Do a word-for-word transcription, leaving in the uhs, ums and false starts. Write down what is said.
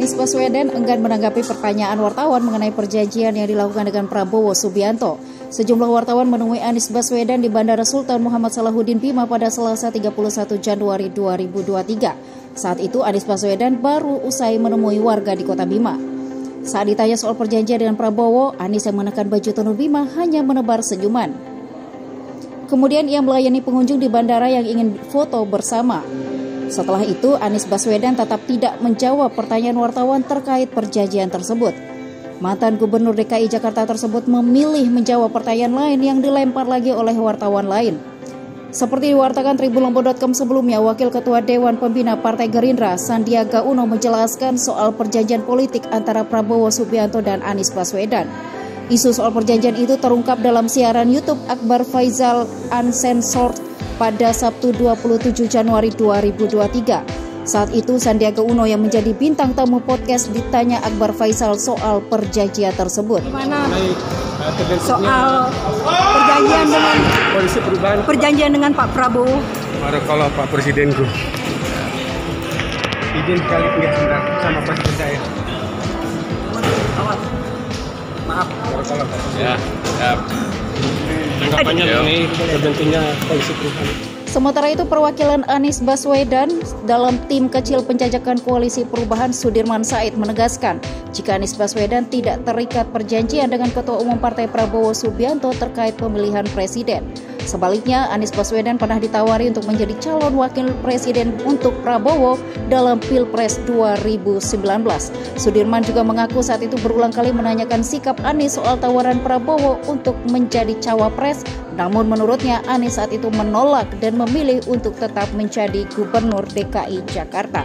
Anies Baswedan enggan menanggapi pertanyaan wartawan mengenai perjanjian yang dilakukan dengan Prabowo Subianto. Sejumlah wartawan menemui Anies Baswedan di Bandara Sultan Muhammad Salahuddin Bima pada Selasa tiga puluh satu Januari dua ribu dua puluh tiga. Saat itu Anies Baswedan baru usai menemui warga di Kota Bima. Saat ditanya soal perjanjian dengan Prabowo, Anies yang mengenakan baju tenun Bima hanya menebar senyuman. Kemudian ia melayani pengunjung di bandara yang ingin foto bersama. Setelah itu, Anies Baswedan tetap tidak menjawab pertanyaan wartawan terkait perjanjian tersebut. Mantan Gubernur D K I Jakarta tersebut memilih menjawab pertanyaan lain yang dilempar lagi oleh wartawan lain. Seperti diwartakan Tribun Lombok dot com sebelumnya, Wakil Ketua Dewan Pembina Partai Gerindra, Sandiaga Uno, menjelaskan soal perjanjian politik antara Prabowo Subianto dan Anies Baswedan. Isu soal perjanjian itu terungkap dalam siaran YouTube Akbar Faizal Uncensored pada Sabtu dua puluh tujuh Januari dua ribu dua puluh tiga. Saat itu Sandiaga Uno yang menjadi bintang tamu podcast ditanya Akbar Faizal soal perjanjian tersebut. Gimana soal perjanjian dengan perjanjian dengan Pak Prabowo? Barakallah Pak Presidenku. Izin sekali enggak sama Presiden saya. Maaf. Barakallah Pak. Ya, ya. Tanggapannya ini terbentuknya koalisi perubahan. Sementara itu perwakilan Anies Baswedan dalam tim kecil penjajakan koalisi perubahan Sudirman Said menegaskan jika Anies Baswedan tidak terikat perjanjian dengan Ketua Umum Partai Prabowo Subianto terkait pemilihan presiden. Sebaliknya Anies Baswedan pernah ditawari untuk menjadi calon wakil presiden untuk Prabowo dalam Pilpres dua ribu sembilan belas. Sudirman juga mengaku saat itu berulang kali menanyakan sikap Anies soal tawaran Prabowo untuk menjadi cawapres. Namun menurutnya Anies saat itu menolak dan memilih untuk tetap menjadi Gubernur D K I Jakarta.